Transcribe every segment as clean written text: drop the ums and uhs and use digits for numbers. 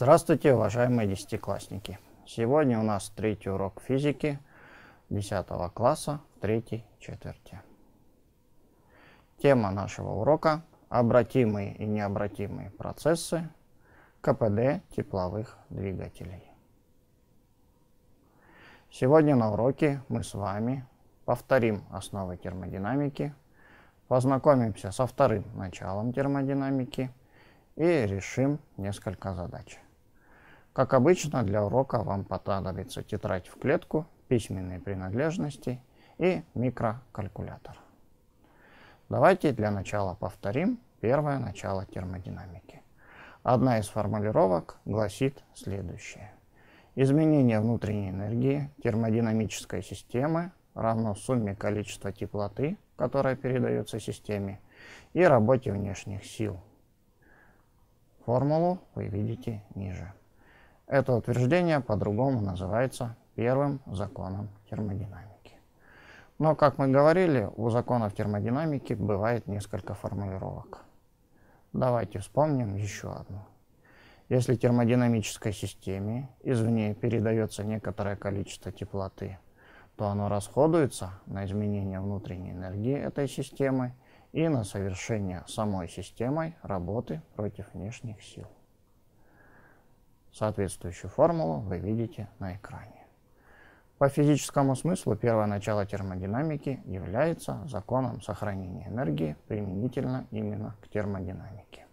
Здравствуйте, уважаемые десятиклассники! Сегодня у нас третий урок физики 10 класса в третьей четверти. Тема нашего урока – обратимые и необратимые процессы КПД тепловых двигателей. Сегодня на уроке мы с вами повторим основы термодинамики, познакомимся со вторым началом термодинамики и решим несколько задач. Как обычно, для урока вам понадобится тетрадь в клетку, письменные принадлежности и микрокалькулятор. Давайте для начала повторим первое начало термодинамики. Одна из формулировок гласит следующее. Изменение внутренней энергии термодинамической системы равно сумме количества теплоты, которая передается системе, и работе внешних сил. Формулу вы видите ниже. Это утверждение по-другому называется первым законом термодинамики. Но, как мы говорили, у законов термодинамики бывает несколько формулировок. Давайте вспомним еще одну. Если термодинамической системе извне передается некоторое количество теплоты, то оно расходуется на изменение внутренней энергии этой системы и на совершение самой системой работы против внешних сил. Соответствующую формулу вы видите на экране. По физическому смыслу первое начало термодинамики является законом сохранения энергии применительно именно к термодинамике.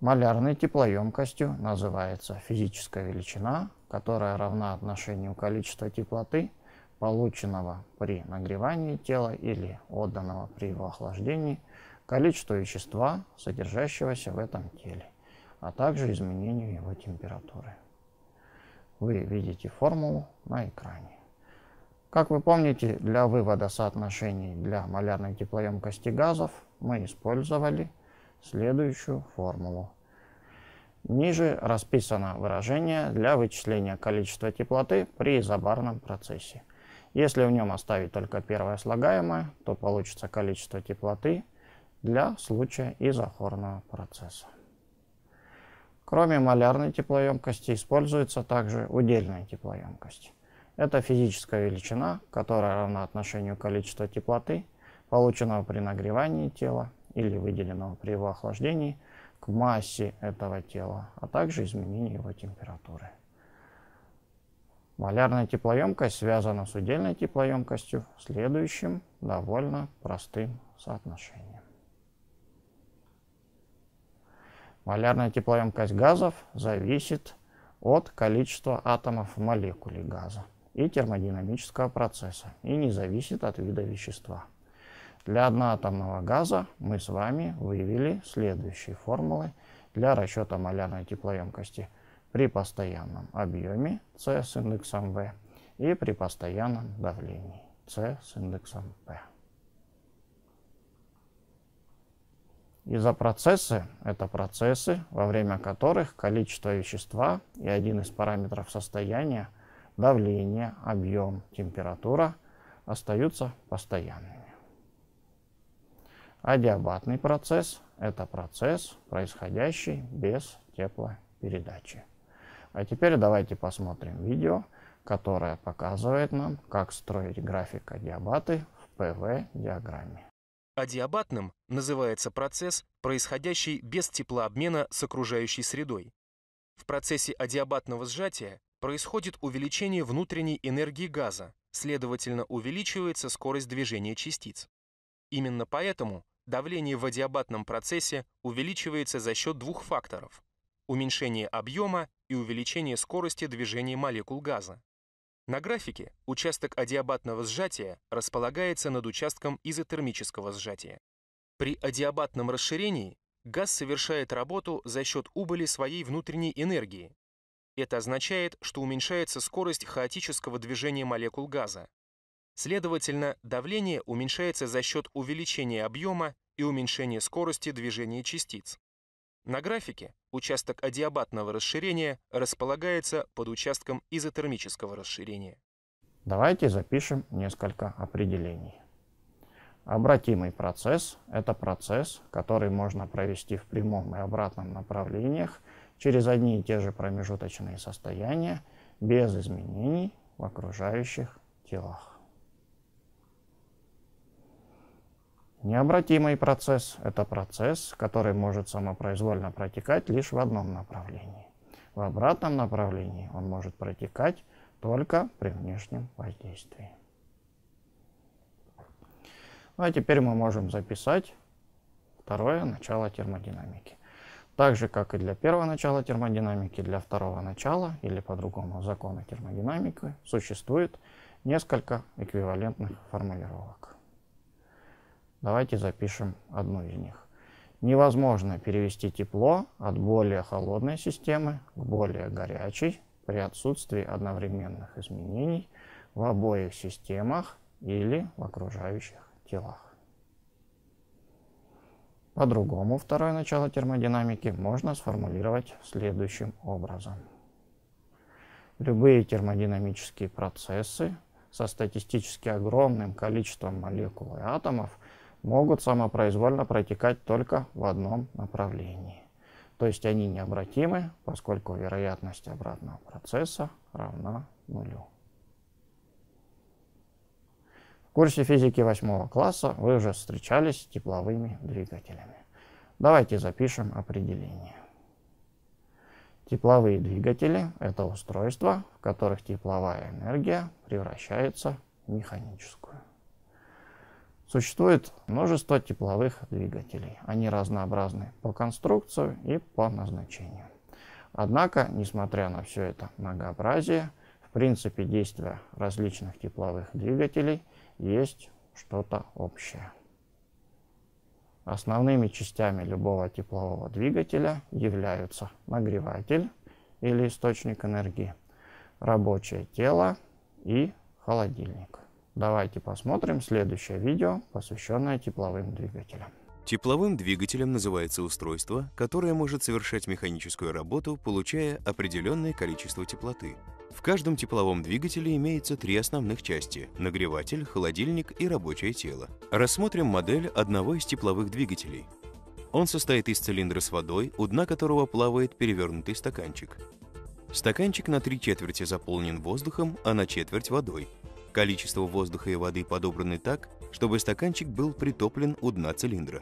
Малярной теплоемкостью называется физическая величина, которая равна отношению количества теплоты, полученного при нагревании тела или отданного при его охлаждении, количеству вещества, содержащегося в этом теле, а также изменению его температуры. Вы видите формулу на экране. Как вы помните, для вывода соотношений для малярной теплоемкости газов мы использовали следующую формулу. Ниже расписано выражение для вычисления количества теплоты при изобарном процессе. Если в нем оставить только первое слагаемое, то получится количество теплоты для случая изохорного процесса. Кроме малярной теплоемкости используется также удельная теплоемкость. Это физическая величина, которая равна отношению количества теплоты, полученного при нагревании тела или выделенного при его охлаждении, к массе этого тела, а также изменению его температуры. Малярная теплоемкость связана с удельной теплоемкостью следующим довольно простым соотношением. Малярная теплоемкость газов зависит от количества атомов в молекуле газа и термодинамического процесса и не зависит от вида вещества. Для одноатомного газа мы с вами вывели следующие формулы для расчета малярной теплоемкости при постоянном объеме С с индексом В и при постоянном давлении С с индексом П. Изопроцессы – это процессы, во время которых количество вещества и один из параметров состояния – давление, объем, температура – остаются постоянными. Адиабатный процесс – это процесс, происходящий без теплопередачи. А теперь давайте посмотрим видео, которое показывает нам, как строить график адиабаты в ПВ-диаграмме. Адиабатным называется процесс, происходящий без теплообмена с окружающей средой. В процессе адиабатного сжатия происходит увеличение внутренней энергии газа, следовательно, увеличивается скорость движения частиц. Именно поэтому давление в адиабатном процессе увеличивается за счет двух факторов – уменьшение объема и увеличение скорости движения молекул газа. На графике участок адиабатного сжатия располагается над участком изотермического сжатия. При адиабатном расширении газ совершает работу за счет убыли своей внутренней энергии. Это означает, что уменьшается скорость хаотического движения молекул газа. Следовательно, давление уменьшается за счет увеличения объема и уменьшения скорости движения частиц. На графике участок адиабатного расширения располагается под участком изотермического расширения. Давайте запишем несколько определений. Обратимый процесс – это процесс, который можно провести в прямом и обратном направлениях через одни и те же промежуточные состояния без изменений в окружающих телах. Необратимый процесс – это процесс, который может самопроизвольно протекать лишь в одном направлении. В обратном направлении он может протекать только при внешнем воздействии. Ну а теперь мы можем записать второе начало термодинамики. Так же, как и для первого начала термодинамики, для второго начала, или по-другому закона термодинамики, существует несколько эквивалентных формулировок. Давайте запишем одну из них. Невозможно перевести тепло от более холодной системы к более горячей при отсутствии одновременных изменений в обоих системах или в окружающих телах. По-другому второе начало термодинамики можно сформулировать следующим образом. Любые термодинамические процессы со статистически огромным количеством молекул и атомов могут самопроизвольно протекать только в одном направлении. То есть они необратимы, поскольку вероятность обратного процесса равна нулю. В курсе физики 8 класса вы уже встречались с тепловыми двигателями. Давайте запишем определение. Тепловые двигатели – это устройства, в которых тепловая энергия превращается в механическую. Существует множество тепловых двигателей. Они разнообразны по конструкции и по назначению. Однако, несмотря на все это многообразие, в принципе действия различных тепловых двигателей есть что-то общее. Основными частями любого теплового двигателя являются нагреватель или источник энергии, рабочее тело и холодильник. Давайте посмотрим следующее видео, посвященное тепловым двигателям. Тепловым двигателем называется устройство, которое может совершать механическую работу, получая определенное количество теплоты. В каждом тепловом двигателе имеется три основных части – нагреватель, холодильник и рабочее тело. Рассмотрим модель одного из тепловых двигателей. Он состоит из цилиндра с водой, у дна которого плавает перевернутый стаканчик. Стаканчик на три четверти заполнен воздухом, а на четверть – водой. Количество воздуха и воды подобраны так, чтобы стаканчик был притоплен у дна цилиндра.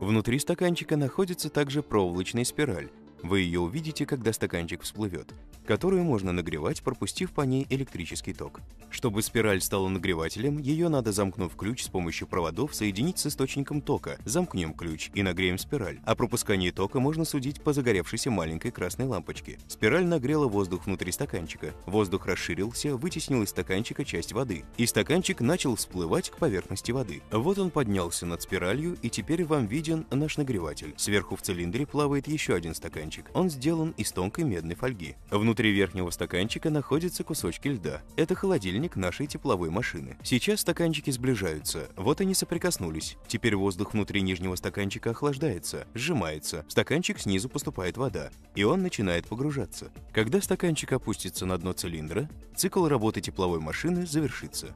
Внутри стаканчика находится также проволочная спираль. Вы ее увидите, когда стаканчик всплывет, которую можно нагревать, пропустив по ней электрический ток. Чтобы спираль стала нагревателем, ее надо, замкнув ключ с помощью проводов, соединить с источником тока. Замкнем ключ и нагреем спираль. О пропускании тока можно судить по загоревшейся маленькой красной лампочке. Спираль нагрела воздух внутри стаканчика. Воздух расширился, вытеснил из стаканчика часть воды. И стаканчик начал всплывать к поверхности воды. Вот он поднялся над спиралью, и теперь вам виден наш нагреватель. Сверху в цилиндре плавает еще один стаканчик. Он сделан из тонкой медной фольги. Внутри верхнего стаканчика находятся кусочки льда. Это холодильник нашей тепловой машины. Сейчас стаканчики сближаются. Вот они соприкоснулись. Теперь воздух внутри нижнего стаканчика охлаждается, сжимается. В стаканчик снизу поступает вода, и он начинает погружаться. Когда стаканчик опустится на дно цилиндра, цикл работы тепловой машины завершится.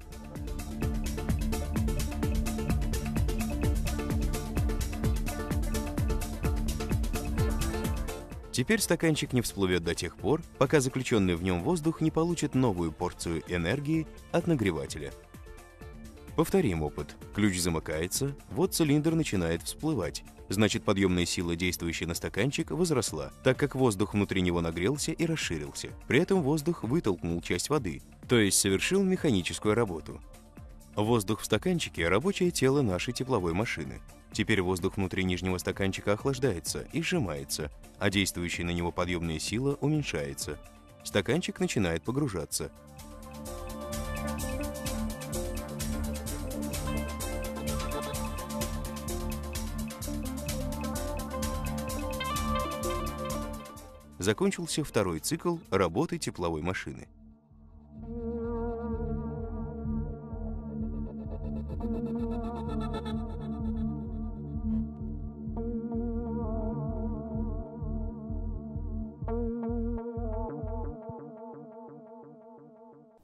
Теперь стаканчик не всплывет до тех пор, пока заключенный в нем воздух не получит новую порцию энергии от нагревателя. Повторим опыт. Ключ замыкается, вот цилиндр начинает всплывать. Значит, подъемная сила, действующая на стаканчик, возросла, так как воздух внутри него нагрелся и расширился. При этом воздух вытолкнул часть воды, то есть совершил механическую работу. Воздух в стаканчике – рабочее тело нашей тепловой машины. Теперь воздух внутри нижнего стаканчика охлаждается и сжимается, а действующая на него подъемная сила уменьшается. Стаканчик начинает погружаться. Закончился второй цикл работы тепловой машины.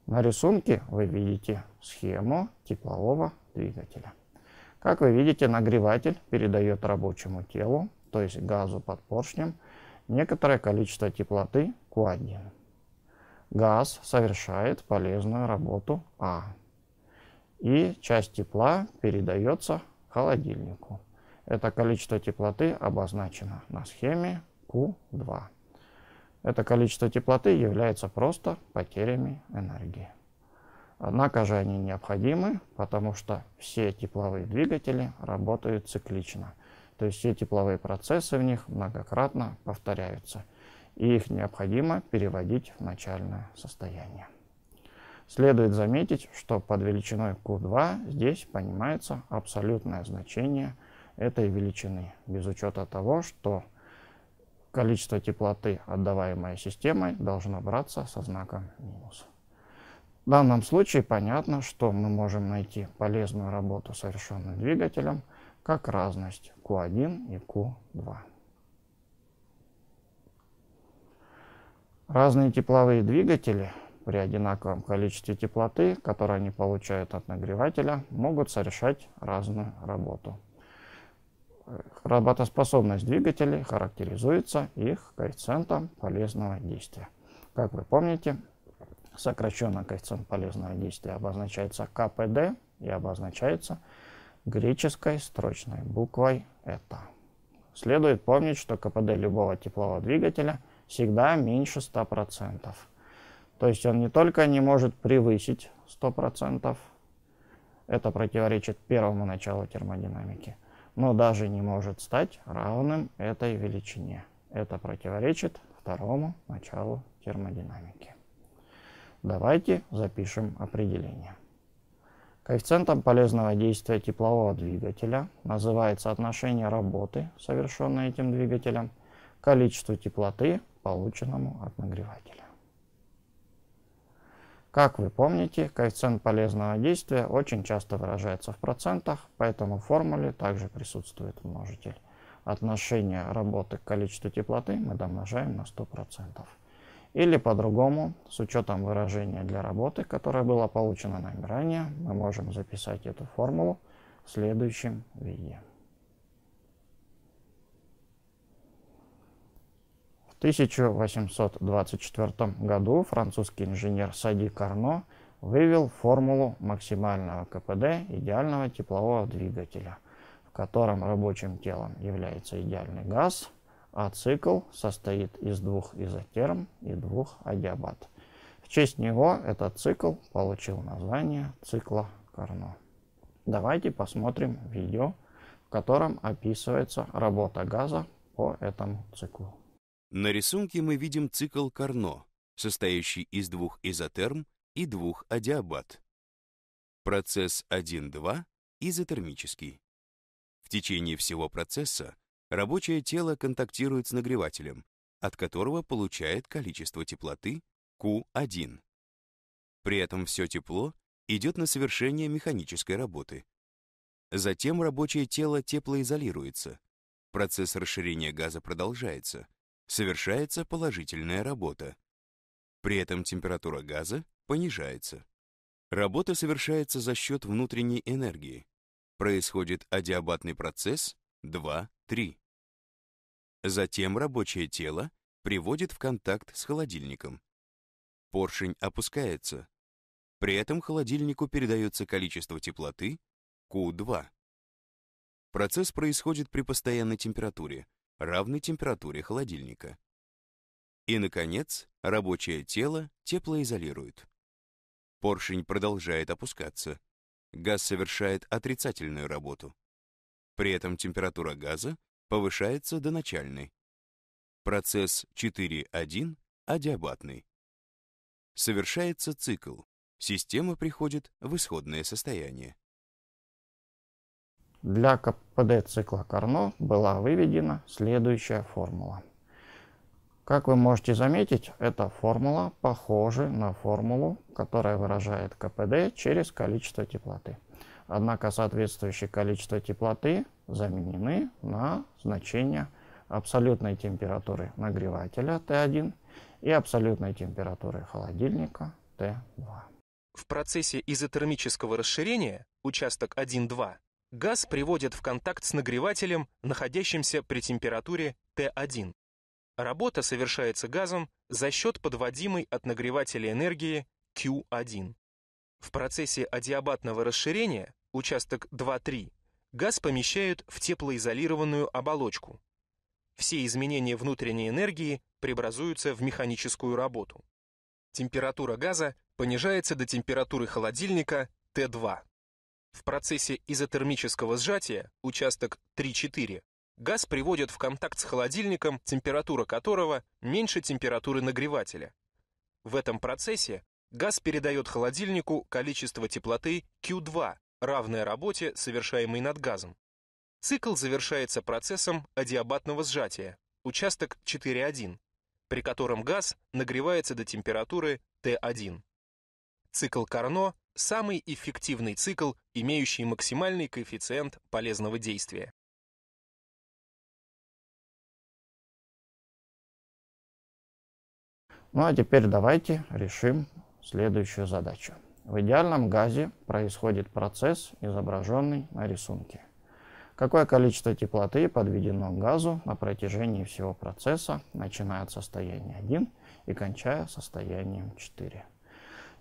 На рисунке вы видите схему теплового двигателя. Как вы видите, нагреватель передает рабочему телу, то есть газу под поршнем, некоторое количество теплоты Q1. Газ совершает полезную работу А. И часть тепла передается холодильнику. Это количество теплоты обозначено на схеме Q2. Это количество теплоты является просто потерями энергии. Однако же они необходимы, потому что все тепловые двигатели работают циклично. То есть все тепловые процессы в них многократно повторяются. И их необходимо переводить в начальное состояние. Следует заметить, что под величиной Q2 здесь понимается абсолютное значение этой величины, без учета того, что количество теплоты, отдаваемое системой, должно браться со знаком минус. В данном случае понятно, что мы можем найти полезную работу, совершенную двигателем, как разность Q1 и Q2. Разные тепловые двигатели при одинаковом количестве теплоты, которую они получают от нагревателя, могут совершать разную работу. Работоспособность двигателей характеризуется их коэффициентом полезного действия. Как вы помните, сокращенно коэффициент полезного действия обозначается КПД и обозначается греческой строчной буквой «это». Следует помнить, что КПД любого теплового двигателя – всегда меньше 100%. То есть он не только не может превысить 100%, это противоречит первому началу термодинамики, но даже не может стать равным этой величине. Это противоречит второму началу термодинамики. Давайте запишем определение. Коэффициентом полезного действия теплового двигателя называется отношение работы, совершенной этим двигателем, к количеству теплоты, полученному от нагревателя. Как вы помните, коэффициент полезного действия очень часто выражается в процентах, поэтому в формуле также присутствует множитель. Отношение работы к количеству теплоты мы домножаем на 100%. Или по-другому, с учетом выражения для работы, которое было получено нами ранее, мы можем записать эту формулу в следующем виде. В 1824 году французский инженер Сади Карно вывел формулу максимального КПД идеального теплового двигателя, в котором рабочим телом является идеальный газ, а цикл состоит из двух изотерм и двух адиабат. В честь него этот цикл получил название цикла Карно. Давайте посмотрим видео, в котором описывается работа газа по этому циклу. На рисунке мы видим цикл Карно, состоящий из двух изотерм и двух адиабат. Процесс 1-2 изотермический. В течение всего процесса рабочее тело контактирует с нагревателем, от которого получает количество теплоты Q1. При этом все тепло идет на совершение механической работы. Затем рабочее тело теплоизолируется. Процесс расширения газа продолжается. Совершается положительная работа. При этом температура газа понижается. Работа совершается за счет внутренней энергии. Происходит адиабатный процесс 2-3. Затем рабочее тело приводит в контакт с холодильником. Поршень опускается. При этом холодильнику передается количество теплоты Q2. Процесс происходит при постоянной температуре, равной температуре холодильника. И, наконец, рабочее тело теплоизолирует. Поршень продолжает опускаться. Газ совершает отрицательную работу. При этом температура газа повышается до начальной. Процесс 4-1 адиабатный. Совершается цикл. Система приходит в исходное состояние. Для КПД цикла Карно была выведена следующая формула. Как вы можете заметить, эта формула похожа на формулу, которая выражает КПД через количество теплоты. Однако соответствующие количество теплоты заменены на значение абсолютной температуры нагревателя Т1 и абсолютной температуры холодильника Т2. В процессе изотермического расширения участок 1-2 газ приводит в контакт с нагревателем, находящимся при температуре Т1. Работа совершается газом за счет подводимой от нагревателя энергии Q1. В процессе адиабатного расширения, участок 2-3, газ помещают в теплоизолированную оболочку. Все изменения внутренней энергии преобразуются в механическую работу. Температура газа понижается до температуры холодильника Т2. В процессе изотермического сжатия, участок 3-4, газ приводят в контакт с холодильником, температура которого меньше температуры нагревателя. В этом процессе газ передает холодильнику количество теплоты Q2, равное работе, совершаемой над газом. Цикл завершается процессом адиабатного сжатия, участок 4-1, при котором газ нагревается до температуры Т1. Цикл Карно – самый эффективный цикл, имеющий максимальный коэффициент полезного действия. Ну а теперь давайте решим следующую задачу. В идеальном газе происходит процесс, изображенный на рисунке. Какое количество теплоты подведено к газу на протяжении всего процесса, начиная от состояния 1 и кончая состоянием 4?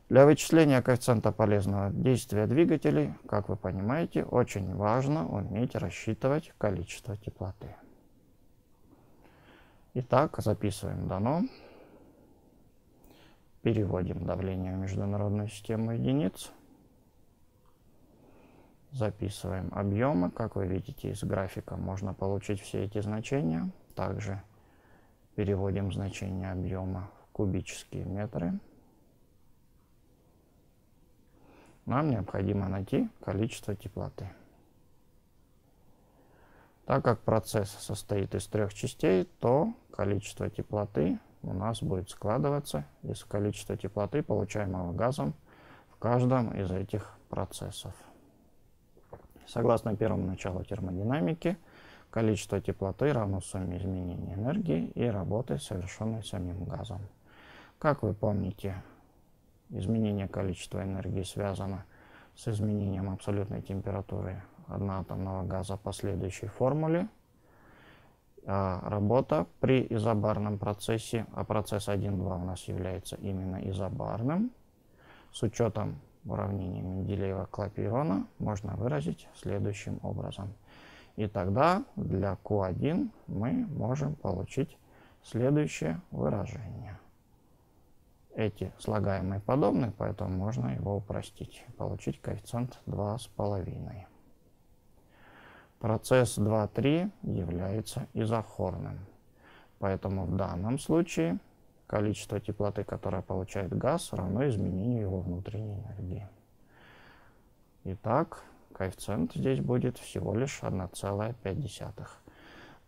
Для вычисления коэффициента полезного действия двигателей, как вы понимаете, очень важно уметь рассчитывать количество теплоты. Итак, записываем дано. Переводим давление в международную систему единиц. Записываем объемы. Как вы видите, из графика можно получить все эти значения. Также переводим значение объема в кубические метры. Нам необходимо найти количество теплоты. Так как процесс состоит из трех частей, то количество теплоты у нас будет складываться из количества теплоты, получаемого газом в каждом из этих процессов. Согласно первому началу термодинамики, количество теплоты равно сумме изменений энергии и работы, совершенной самим газом. Как вы помните, изменение количества энергии связано с изменением абсолютной температуры одноатомного газа по следующей формуле. Работа при изобарном процессе, а процесс 1-2 у нас является именно изобарным, с учетом уравнения Менделеева-Клапейрона можно выразить следующим образом. И тогда для Q1 мы можем получить следующее выражение. Эти слагаемые подобные, поэтому можно его упростить, получить коэффициент 2,5. Процесс 2-3 является изохорным, поэтому в данном случае количество теплоты, которое получает газ, равно изменению его внутренней энергии. Итак, коэффициент здесь будет всего лишь 1,5.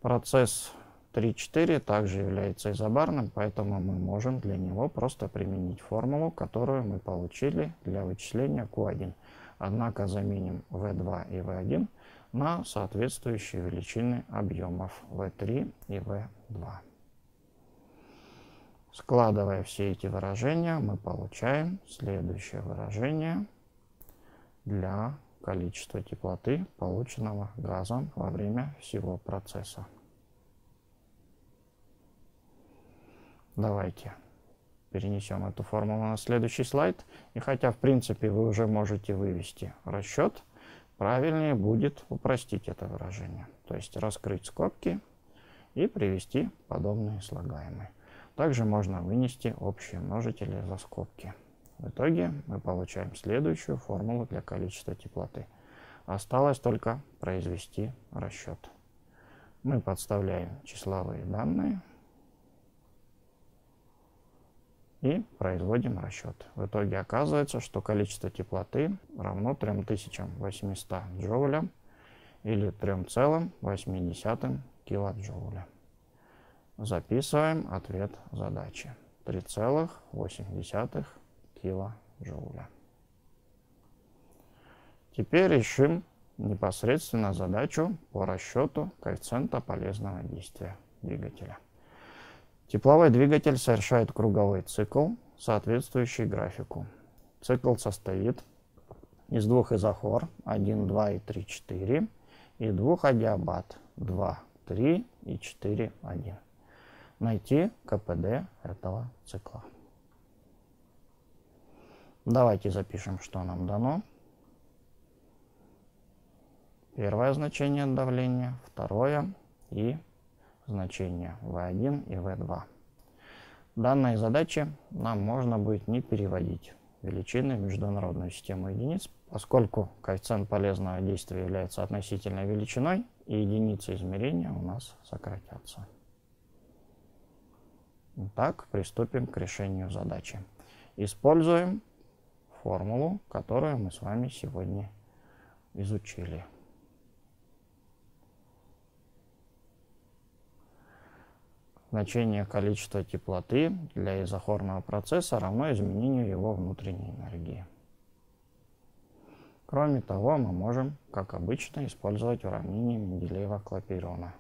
Процесс 3-4 также является изобарным, поэтому мы можем для него просто применить формулу, которую мы получили для вычисления Q1. Однако заменим V2 и V1 на соответствующие величины объемов V3 и V2. Складывая все эти выражения, мы получаем следующее выражение для количества теплоты, полученного газом во время всего процесса. Давайте перенесем эту формулу на следующий слайд. И хотя, в принципе, вы уже можете вывести расчет, правильнее будет упростить это выражение. То есть раскрыть скобки и привести подобные слагаемые. Также можно вынести общие множители за скобки. В итоге мы получаем следующую формулу для количества теплоты. Осталось только произвести расчет. Мы подставляем числовые данные и производим расчет. В итоге оказывается, что количество теплоты равно 3800 джоулям или 3,8 килоджоуля. Записываем ответ задачи. 3,8 килоджоуля. Теперь решим непосредственно задачу по расчету коэффициента полезного действия двигателя. Тепловой двигатель совершает круговой цикл, соответствующий графику. Цикл состоит из двух изохор 1, 2 и 3, 4 и двух адиабат 2, 3 и 4, 1. найти КПД этого цикла. Давайте запишем, что нам дано. Первое значение давления, второе и значение V1 и V2. Данные задачи нам можно будет не переводить величины в международную систему единиц, поскольку коэффициент полезного действия является относительной величиной, и единицы измерения у нас сократятся. Итак, приступим к решению задачи. Используем формулу, которую мы с вами сегодня изучили. Значение количества теплоты для изохорного процесса равно изменению его внутренней энергии. Кроме того, мы можем, как обычно, использовать уравнение Менделеева-Клапейрона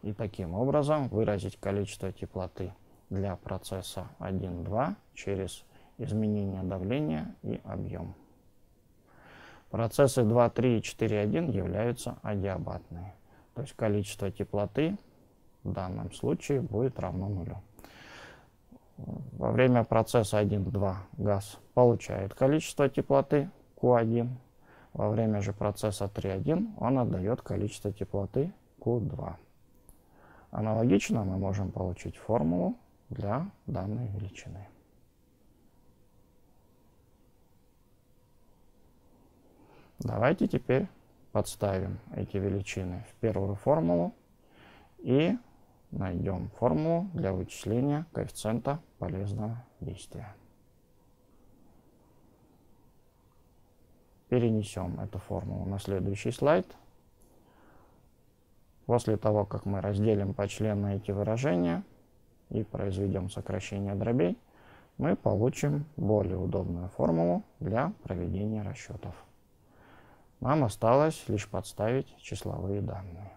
и таким образом выразить количество теплоты для процесса 1,2 через изменение давления и объем. Процессы 2, 3 и 4, 1 являются адиабатные, то есть количество теплоты в данном случае будет равно нулю. Во время процесса 1,2 газ получает количество теплоты Q1. Во время же процесса 3,1 он отдает количество теплоты Q2. Аналогично мы можем получить формулу для данной величины. Давайте теперь подставим эти величины в первую формулу и найдем формулу для вычисления коэффициента полезного действия. Перенесем эту формулу на следующий слайд. После того, как мы разделим почленно эти выражения и произведем сокращение дробей, мы получим более удобную формулу для проведения расчетов. Нам осталось лишь подставить числовые данные.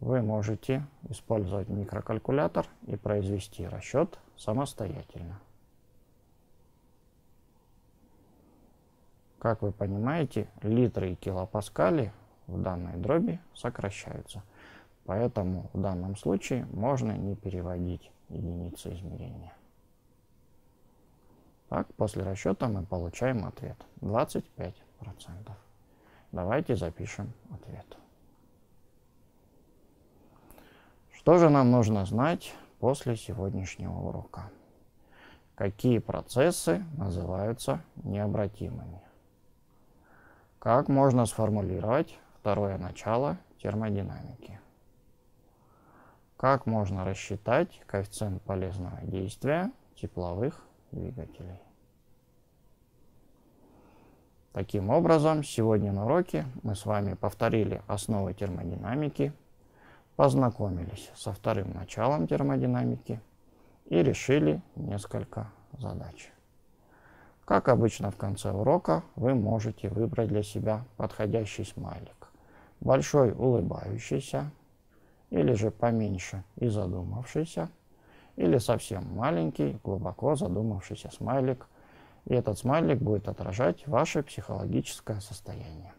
Вы можете использовать микрокалькулятор и произвести расчет самостоятельно. Как вы понимаете, литры и килопаскали в данной дроби сокращаются. Поэтому в данном случае можно не переводить единицы измерения. Так, после расчета мы получаем ответ 25%. Давайте запишем ответ. Что же нам нужно знать после сегодняшнего урока? Какие процессы называются необратимыми? Как можно сформулировать второе начало термодинамики? Как можно рассчитать коэффициент полезного действия тепловых двигателей? Таким образом, сегодня на уроке мы с вами повторили основы термодинамики, познакомились со вторым началом термодинамики и решили несколько задач. Как обычно, в конце урока вы можете выбрать для себя подходящий смайлик. Большой улыбающийся, или же поменьше и задумавшийся, или совсем маленький, глубоко задумавшийся смайлик. И этот смайлик будет отражать ваше психологическое состояние.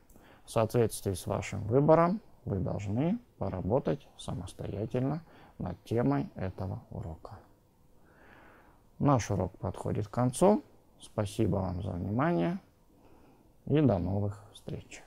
В соответствии с вашим выбором вы должны поработать самостоятельно над темой этого урока. Наш урок подходит к концу. Спасибо вам за внимание и до новых встреч.